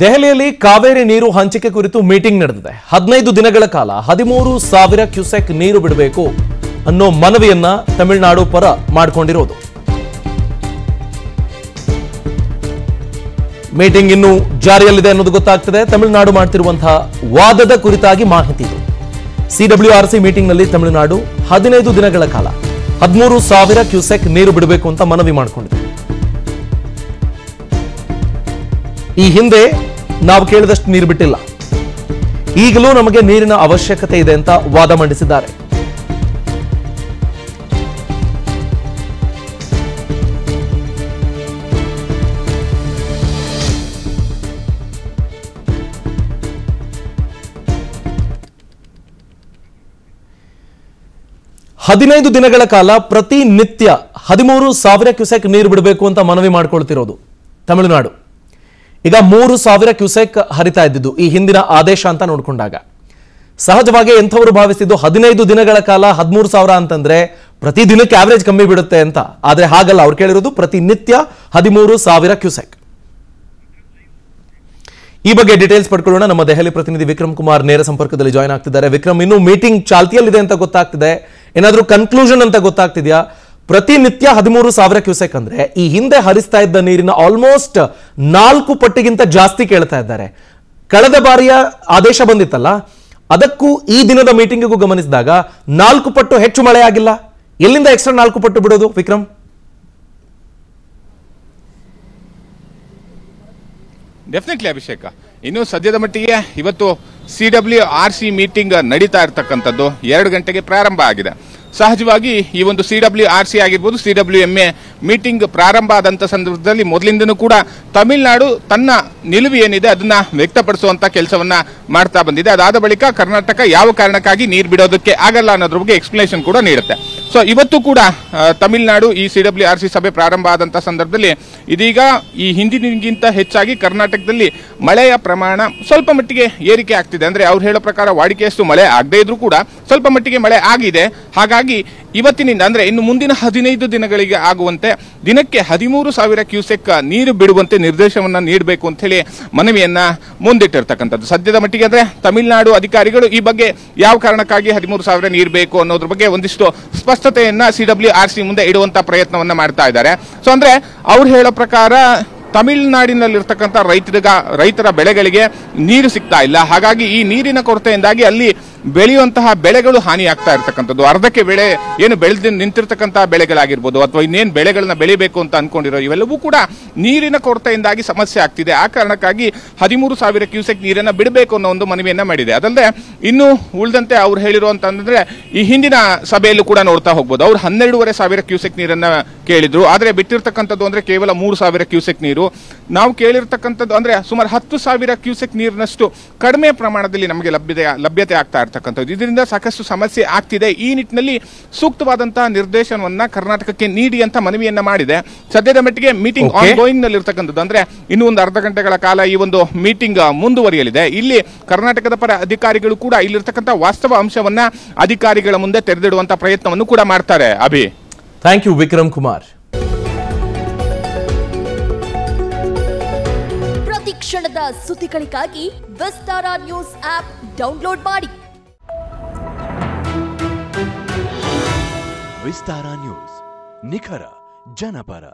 ದೆಹಲಿಯಲ್ಲಿ ಕಾವೇರಿ ನೀರು ಹಂಚಿಕೆ ಕುರಿತು ಮೀಟಿಂಗ್ ನಡೆದಿದೆ 15 ದಿನಗಳ ಕಾಲ 13000 ಕ್ಯೂಸೆಕ್ ನೀರು ಬಿಡಬೇಕು ಅನ್ನೋ ಮನವಿಯನ್ನ ತಮಿಳುನಾಡು ಪರ ಮಾಡಿಕೊಂಡಿರೋದು ಮೀಟಿಂಗ್ ಇನ್ನು ಜಾರಿಯಲ್ಲಿದೆ ಅನ್ನೋದು ಗೊತ್ತಾಗ್ತಿದೆ ತಮಿಳುನಾಡು ಮಾಡುತ್ತಿರುವಂತ ವಾದದ ಕುರಿತಾಗಿ ಮಾಹಿತಿ ಇದೆ CWRC ಮೀಟಿಂಗ್ ನಲ್ಲಿ ತಮಿಳುನಾಡು 15 ದಿನಗಳ ಕಾಲ 13000 ಕ್ಯೂಸೆಕ್ ನೀರು ಬಿಡಬೇಕು ಅಂತ ಮನವಿ ಮಾಡಿಕೊಂಡಿದೆ ಈ ಹಿಂದೆ ನಾವು ಕೇಳಿದಷ್ಟು ನೀರು ಬಿಟ್ಟಿಲ್ಲ ಈಗಲೂ ನಮಗೆ ನೀರಿನ ಅವಶ್ಯಕತೆ ಇದೆ ಅಂತ ವಾದ ಮಂಡಿಸಿದ್ದಾರೆ ಹದಿನೈದು ದಿನಗಳ ಕಾಲ ಪ್ರತಿ ನಿತ್ಯ 13000 ಕ್ಯೂಸೆಕ್ ನೀರು ಬಿಡಬೇಕು ಅಂತ ಮನವಿ ಮಾಡಿಕೊಳ್ಳುತ್ತಿರೋದು ತಮಿಳುನಾಡು ಈಗ 3000 ಕ್ಯೂಸೆಕ್ ಹರಿತಾ ಇದ್ದಿದ್ದು ಈ ಹಿಂದಿನ ಆದೇಶ ಅಂತ ನೋಡಿಕೊಂಡಾಗ ಸಹಜವಾಗಿ ಎಂತವರು ಭಾವಿಸಿದ್ದು 15 ದಿನಗಳ ಕಾಲ 13000 ಅಂತಂದ್ರೆ ಪ್ರತಿ ದಿನಕ್ಕೆ ಆವರೇಜ್ ಕಮ್ಮಿ ಬಿಡುತ್ತೆ ಅಂತ ಆದರೆ ಹಾಗಲ್ಲ ಅವರು ಕೇಳಿರೋದು ಪ್ರತಿ ನಿತ್ಯ 13000 ಕ್ಯೂಸೆಕ್ ಈ ಬಗ್ಗೆ ಡೀಟೇಲ್ಸ್ ಪಡ್ಕೊಳ್ಳೋಣ ನಮ್ಮ ದೆಹಲಿ ಪ್ರತಿನಿಧಿ ವಿಕ್ರಮ್ ಕುಮಾರ್ ನೇರ ಸಂಪರ್ಕದಲ್ಲಿ ಜಾಯಿನ್ ಆಗ್ತಿದ್ದಾರೆ ವಿಕ್ರಮ್ ಇನ್ನು ಮೀಟಿಂಗ್ ಚಾಲ್ತಿಯಲ್ಲಿದೆ ಅಂತ ಗೊತ್ತಾಗ್ತಿದೆ ಏನಾದರೂ ಕನ್ಕ್ಲೂಷನ್ ಅಂತ ಗೊತ್ತಾಗ್ತಿದ್ಯಾ ಪ್ರತಿ ನಿತ್ಯ 13000 ಕ್ಯೂಸೆಕ್ ಅಂದ್ರೆ ಈ ಹಿಂದೆ ಹರಿಸ್ತಾ ಇದ್ದ ನೀರಿನ ಆಲ್ಮೋಸ್ಟ್ 4 ಪಟ್ಟಿಗಿಂತ ಜಾಸ್ತಿ ಕೇಳ್ತಾ ಇದ್ದಾರೆ ಕಳೆದ ಬಾರಿಯ ಆದೇಶ ಬಂದಿತ್ತಲ್ಲ ಅದಕ್ಕೂ ಈ ದಿನದ ಮೀಟಿಂಗಿಗೂ ಗಮನಿಸಿದಾಗ 4 ಪಟ್ಟು ಹೆಚ್ಚು ಮಳೆ ಆಗಿಲ್ಲ ಎಲ್ಲಿಂದ ಎಕ್ಸ್ಟ್ರಾ 4 ಪಟ್ಟು ಬಿಡೋದು ವಿಕ್ರಮ್ ಡೆಫಿನೆಟ್ಲಿ ಅಭಿಷೇಕ ಇನ್ನು ಸದ್ಯದ ಮಟ್ಟಿಗೆ ಇವತ್ತು CWRC ಮೀಟಿಂಗ್ ನಡೀತಾ ಇರತಕ್ಕಂಥದ್ದು 2 ಗಂಟೆಗೆ ಪ್ರಾರಂಭ ಆಗಿದೆ ಸಹಜವಾಗಿ ಈ ಒಂದು CWRC ಆಗಿರಬಹುದು CWMA ಮೀಟಿಂಗ್ ಪ್ರಾರಂಭ ಆದಂಥ ಸಂದರ್ಭದಲ್ಲಿ ಮೊದಲಿಂದನೂ ಕೂಡ ತಮಿಳುನಾಡು ತನ್ನ ನಿಲುವು ಏನಿದೆ ಅದನ್ನು ವ್ಯಕ್ತಪಡಿಸುವಂಥ ಕೆಲಸವನ್ನು ಮಾಡ್ತಾ ಬಂದಿದೆ ಅದಾದ ಬಳಿಕ ಕರ್ನಾಟಕ ಯಾವ ಕಾರಣಕ್ಕಾಗಿ ನೀರು ಬಿಡೋದಕ್ಕೆ ಆಗಲ್ಲ ಅನ್ನೋದ್ರ ಬಗ್ಗೆ ಎಕ್ಸ್ಪ್ಲನೇಷನ್ ಕೂಡ ನೀಡುತ್ತೆ ಸೊ ಇವತ್ತು ಕೂಡ ತಮಿಳುನಾಡು ಈ CWRC ಸಭೆ ಪ್ರಾರಂಭ ಆದಂಥ ಸಂದರ್ಭದಲ್ಲಿ ಇದೀಗ ಈ ಹಿಂದಿನಗಿಂತ ಹೆಚ್ಚಾಗಿ ಕರ್ನಾಟಕದಲ್ಲಿ ಮಳೆಯ ಪ್ರಮಾಣ ಸ್ವಲ್ಪ ಮಟ್ಟಿಗೆ ಏರಿಕೆ ಆಗ್ತಿದೆ ಅಂದರೆ ಅವ್ರು ಹೇಳೋ ಪ್ರಕಾರ ವಾಡಿಕೆಯಷ್ಟು ಮಳೆ ಆಗದೇ ಇದ್ರೂ ಕೂಡ ಸ್ವಲ್ಪ ಮಟ್ಟಿಗೆ ಮಳೆ ಆಗಿದೆ ಹಾಗಾಗಿ ಇವತ್ತಿನಿಂದ ಅಂದರೆ ಇನ್ನು ಮುಂದಿನ 15 ದಿನಗಳಿಗೆ ಆಗುವಂತೆ ದಿನಕ್ಕೆ 13000 ಕ್ಯೂಸೆಕ್ ನೀರು ಬಿಡುವಂತೆ ನಿರ್ದೇಶನವನ್ನು ನೀಡಬೇಕು ಅಂತ ಹೇಳಿ ಮನವಿಯನ್ನು ಮುಂದಿಟ್ಟಿರ್ತಕ್ಕಂಥದ್ದು ಸದ್ಯದ ಮಟ್ಟಿಗೆ ಅಂದರೆ ತಮಿಳುನಾಡು ಅಧಿಕಾರಿಗಳು ಈ ಬಗ್ಗೆ ಯಾವ ಕಾರಣಕ್ಕಾಗಿ 13000 ನೀರು ಬೇಕು ಅನ್ನೋದ್ರ ಬಗ್ಗೆ ಒಂದಿಷ್ಟು ಸ್ಪಷ್ಟತೆಯನ್ನು CWRC ಮುಂದೆ ಇಡುವಂಥ ಪ್ರಯತ್ನವನ್ನು ಮಾಡ್ತಾ ಇದ್ದಾರೆ ಸೊ ಅಂದರೆ ಅವ್ರು ಹೇಳೋ ಪ್ರಕಾರ ತಮಿಳುನಾಡಿನಲ್ಲಿರ್ತಕ್ಕಂಥ ರೈತರ ಬೆಳೆಗಳಿಗೆ ನೀರು ಸಿಗ್ತಾ ಇಲ್ಲ ಹಾಗಾಗಿ ಈ ನೀರಿನ ಕೊರತೆಯಿಂದಾಗಿ ಅಲ್ಲಿ ಬೆಳೆಯುವಂತಹ ಬೆಳೆಗಳು ಹಾನಿಯಾಗ್ತಾ ಇರ್ತಕ್ಕಂಥದ್ದು ಅರ್ಧಕ್ಕೆ ಬೆಳೆ ಏನು ಬೆಳೆದು ನಿಂತಿರ್ತಕ್ಕಂತಹ ಬೆಳೆಗಳಾಗಿರ್ಬೋದು ಅಥವಾ ಇನ್ನೇನು ಬೆಳೆಗಳನ್ನ ಬೆಳಿಬೇಕು ಅಂತ ಅನ್ಕೊಂಡಿರೋ ಇವೆಲ್ಲವೂ ಕೂಡ ನೀರಿನ ಕೊರತೆಯಿಂದಾಗಿ ಸಮಸ್ಯೆ ಆಗ್ತಿದೆ ಆ ಕಾರಣಕ್ಕಾಗಿ 13000 ಕ್ಯೂಸೆಕ್ ನೀರನ್ನು ಬಿಡಬೇಕು ಅನ್ನೋ ಒಂದು ಮನವಿಯನ್ನು ಮಾಡಿದೆ ಅದಲ್ಲದೆ ಇನ್ನು ಉಳಿದಂತೆ ಅವ್ರು ಹೇಳಿರೋ ಅಂತಂದ್ರೆ ಈ ಹಿಂದಿನ ಸಭೆಯಲ್ಲೂ ಕೂಡ ನೋಡ್ತಾ ಹೋಗ್ಬೋದು ಅವ್ರು 12500 ಕ್ಯೂಸೆಕ್ ನೀರನ್ನು ಕೇಳಿದ್ರು ಆದರೆ ಬಿಟ್ಟಿರ್ತಕ್ಕಂಥದ್ದು ಅಂದರೆ ಕೇವಲ 3000 ಕ್ಯೂಸೆಕ್ ನೀರು ನಾವು ಕೇಳಿರ್ತಕ್ಕಂಥದ್ದು ಅಂದರೆ ಸುಮಾರು 10000 ಕ್ಯೂಸೆಕ್ ನೀರಿನಷ್ಟು ಕಡಿಮೆ ಪ್ರಮಾಣದಲ್ಲಿ ನಮಗೆ ಲಭ್ಯತೆ ಆಗ್ತಾ ಇರ್ತಕ್ಕಂಥದ್ದು ಇದರಿಂದ ಸಾಕಷ್ಟು ಸಮಸ್ಯೆ ಆಗ್ತಿದೆ ಈ ನಿಟ್ಟಿನಲ್ಲಿ ಸೂಕ್ತವಾದಂತಹ ನಿರ್ದೇಶನವನ್ನು ಕರ್ನಾಟಕಕ್ಕೆ ನೀಡಿ ಅಂತ ಮನವಿಯನ್ನ ಮಾಡಿದೆ ಸದ್ಯದ ಮಟ್ಟಿಗೆ ಮೀಟಿಂಗ್ ಆನ್ ಗೋಯಿಂಗ್ ನಲ್ಲಿ ಇರ್ತಕ್ಕಂಥದ್ದು ಅಂದರೆ ಇನ್ನೂ ಒಂದು ಅರ್ಧ ಗಂಟೆಗಳ ಕಾಲ ಈ ಒಂದು ಮೀಟಿಂಗ್ ಮುಂದುವರಿಯಲಿದೆ ಇಲ್ಲಿ ಕರ್ನಾಟಕದ ಪರ ಅಧಿಕಾರಿಗಳು ಕೂಡ ಇಲ್ಲಿರ್ತಕ್ಕಂಥ ವಾಸ್ತವ ಅಂಶವನ್ನ ಅಧಿಕಾರಿಗಳ ಮುಂದೆ ತೆರೆದಿಡುವಂತಹ ಪ್ರಯತ್ನವನ್ನು ಕೂಡ ಮಾಡ್ತಾರೆ ಅಭಿ ಥ್ಯಾಂಕ್ ಯು ವಿಕ್ರಮ್ ಕುಮಾರ್ ಪ್ರತಿಕ್ಷಣದ ಸುದ್ದಿಗಳಿಗಾಗಿ ವಿಸ್ತಾರ ನ್ಯೂಸ್ ಆಪ್ ಡೌನ್ಲೋಡ್ ಮಾಡಿ विस्तारा न्यूज निखरा जनपरा।